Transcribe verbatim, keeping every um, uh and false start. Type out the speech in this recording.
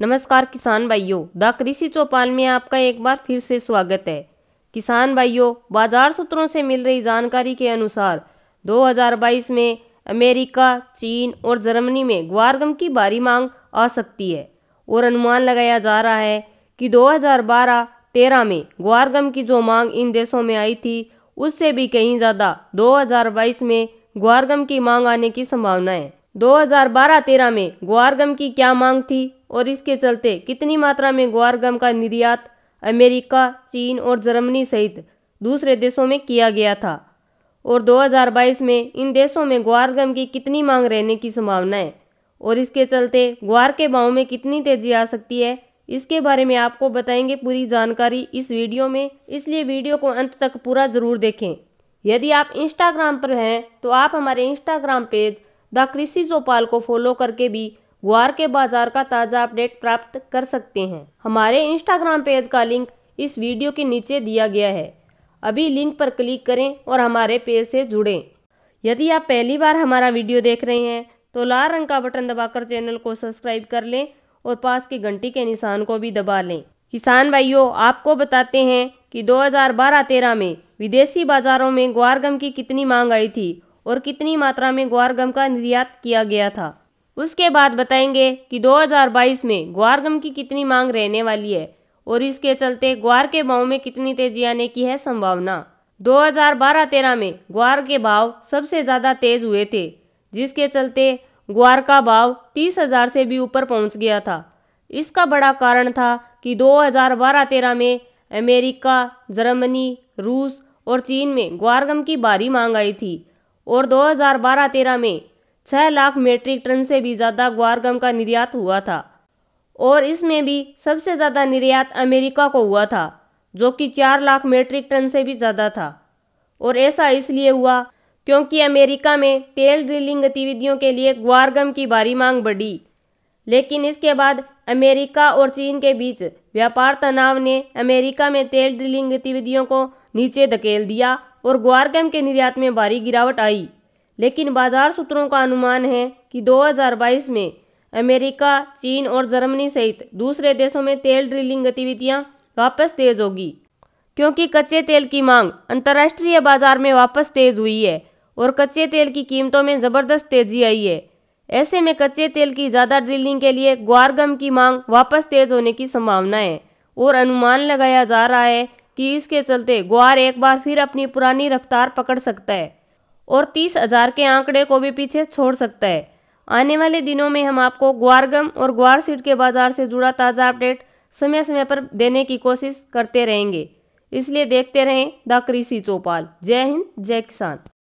नमस्कार किसान भाइयों, द कृषि चौपाल में आपका एक बार फिर से स्वागत है। किसान भाइयों, बाजार सूत्रों से मिल रही जानकारी के अनुसार दो हज़ार बाईस में अमेरिका, चीन और जर्मनी में ग्वार गम की भारी मांग आ सकती है और अनुमान लगाया जा रहा है कि दो हज़ार बारह तेरह में ग्वार गम की जो मांग इन देशों में आई थी उससे भी कहीं ज़्यादा दो हज़ार बाईस में ग्वार गम की मांग आने की संभावना है। दो हज़ार बारह तेरह में ग्वार गम की क्या मांग थी और इसके चलते कितनी मात्रा में ग्वार गम का निर्यात अमेरिका, चीन और जर्मनी सहित दूसरे देशों में किया गया था और दो हज़ार बाईस में इन देशों में ग्वार गम की कितनी मांग रहने की संभावना है और इसके चलते ग्वार के भाव में कितनी तेजी आ सकती है, इसके बारे में आपको बताएंगे पूरी जानकारी इस वीडियो में, इसलिए वीडियो को अंत तक पूरा जरूर देखें। यदि आप इंस्टाग्राम पर हैं तो आप हमारे इंस्टाग्राम पेज द कृषि चौपाल को फॉलो करके भी ग्वार के बाजार का ताज़ा अपडेट प्राप्त कर सकते हैं। हमारे इंस्टाग्राम पेज का लिंक इस वीडियो के नीचे दिया गया है, अभी लिंक पर क्लिक करें और हमारे पेज से जुड़ें। यदि आप पहली बार हमारा वीडियो देख रहे हैं तो लाल रंग का बटन दबाकर चैनल को सब्सक्राइब कर लें और पास की घंटी के निशान को भी दबा लें। किसान भाइयों, आपको बताते हैं कि दो हज़ार बारह तेरह में विदेशी बाजारों में ग्वार गम की कितनी मांग आई थी और कितनी मात्रा में ग्वार गम का निर्यात किया गया था। उसके बाद बताएंगे कि दो हज़ार बाईस में ग्वार गम की कितनी मांग रहने वाली है और इसके चलते ग्वार के भाव में कितनी तेजी आने की है संभावना। दो हज़ार बारह तेरह में ग्वार के भाव सबसे ज़्यादा तेज हुए थे, जिसके चलते ग्वार का भाव तीस हज़ार से भी ऊपर पहुंच गया था। इसका बड़ा कारण था कि दो हज़ार बारह तेरह में अमेरिका, जर्मनी, रूस और चीन में ग्वार गम की भारी मांग आई थी और दो हज़ार बारह तेरह में छह लाख मीट्रिक टन से भी ज़्यादा ग्वार गम का निर्यात हुआ था और इसमें भी सबसे ज़्यादा निर्यात अमेरिका को हुआ था, जो कि चार लाख मीट्रिक टन से भी ज़्यादा था। और ऐसा इसलिए हुआ क्योंकि अमेरिका में तेल ड्रिलिंग गतिविधियों के लिए ग्वार गम की भारी मांग बढ़ी, लेकिन इसके बाद अमेरिका और चीन के बीच व्यापार तनाव ने अमेरिका में तेल ड्रिलिंग गतिविधियों को नीचे धकेल दिया और ग्वार गम के निर्यात में भारी गिरावट आई। लेकिन बाजार सूत्रों का अनुमान है कि दो हज़ार बाईस में अमेरिका, चीन और जर्मनी सहित दूसरे देशों में तेल ड्रिलिंग गतिविधियां वापस तेज होगी, क्योंकि कच्चे तेल की मांग अंतर्राष्ट्रीय बाजार में वापस तेज हुई है और कच्चे तेल की कीमतों में ज़बरदस्त तेजी आई है। ऐसे में कच्चे तेल की ज़्यादा ड्रिलिंग के लिए ग्वार गम की मांग वापस तेज होने की संभावना है और अनुमान लगाया जा रहा है कि इसके चलते ग्वार एक बार फिर अपनी पुरानी रफ्तार पकड़ सकता है और तीस हज़ार के आंकड़े को भी पीछे छोड़ सकता है। आने वाले दिनों में हम आपको ग्वार गम और ग्वार सीड के बाजार से जुड़ा ताज़ा अपडेट समय समय पर देने की कोशिश करते रहेंगे, इसलिए देखते रहें द कृषि चौपाल। जय हिंद, जय किसान।